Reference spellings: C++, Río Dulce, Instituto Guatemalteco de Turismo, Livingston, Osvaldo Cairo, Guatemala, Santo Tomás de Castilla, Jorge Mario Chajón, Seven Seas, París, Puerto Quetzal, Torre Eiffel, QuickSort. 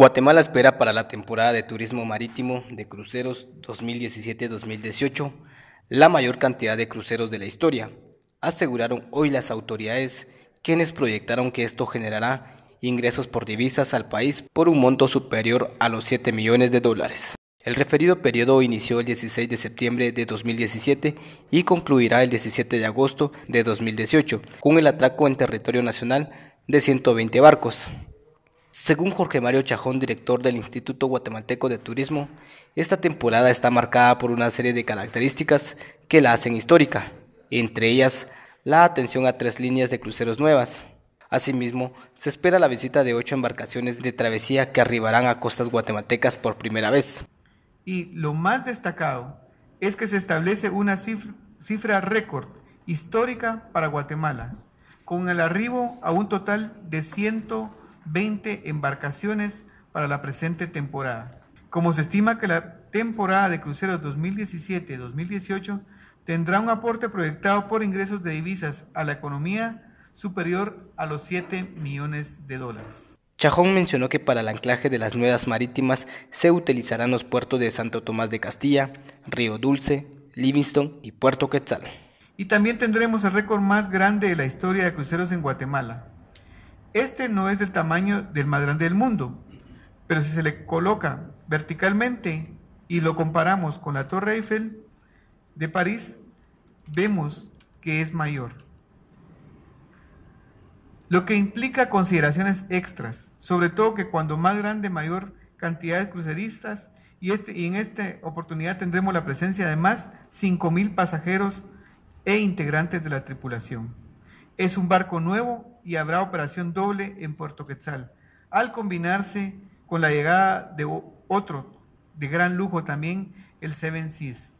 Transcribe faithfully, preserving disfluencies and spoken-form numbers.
Guatemala espera para la temporada de turismo marítimo de cruceros dos mil diecisiete dos mil dieciocho la mayor cantidad de cruceros de la historia, aseguraron hoy las autoridades, quienes proyectaron que esto generará ingresos por divisas al país por un monto superior a los siete millones de dólares. El referido periodo inició el dieciséis de septiembre de dos mil diecisiete y concluirá el diecisiete de agosto de dos mil dieciocho con el atraco en territorio nacional de ciento veinte barcos. Según Jorge Mario Chajón, director del Instituto Guatemalteco de Turismo, esta temporada está marcada por una serie de características que la hacen histórica, entre ellas la atención a tres líneas de cruceros nuevas. Asimismo, se espera la visita de ocho embarcaciones de travesía que arribarán a costas guatemaltecas por primera vez. Y lo más destacado es que se establece una cifra, cifra récord histórica para Guatemala, con el arribo a un total de ciento veinte embarcaciones para la presente temporada. Como se estima que la temporada de cruceros dos mil diecisiete dos mil dieciocho tendrá un aporte proyectado por ingresos de divisas a la economía superior a los siete millones de dólares. Chajón mencionó que para el anclaje de las nuevas marítimas se utilizarán los puertos de Santo Tomás de Castilla, Río Dulce, Livingston y Puerto Quetzal. Y también tendremos el récord más grande de la historia de cruceros en Guatemala. Este no es del tamaño del más grande del mundo, pero si se le coloca verticalmente y lo comparamos con la Torre Eiffel de París, vemos que es mayor. Lo que implica consideraciones extras, sobre todo que cuando más grande, mayor cantidad de cruceristas, y, este, y en esta oportunidad tendremos la presencia de más cinco mil pasajeros e integrantes de la tripulación. Es un barco nuevo y habrá operación doble en Puerto Quetzal, al combinarse con la llegada de otro de gran lujo también, el Seven Seas.